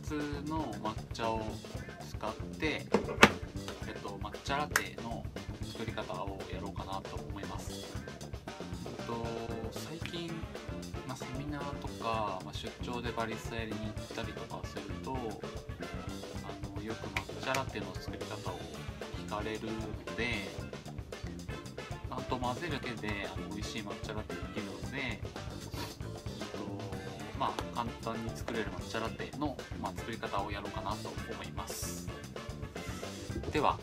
発の抹茶を使って、抹茶ラテの作り方をやろうかなと思います。最近、セミナーとか、出張でバリスタやりに行ったりとかするとよく抹茶ラテの作り方を聞かれるので、あと混ぜるだけで美味しい抹茶ラテできるので、簡単に作れる抹茶ラテの、作り方をやろうかなと思います。では。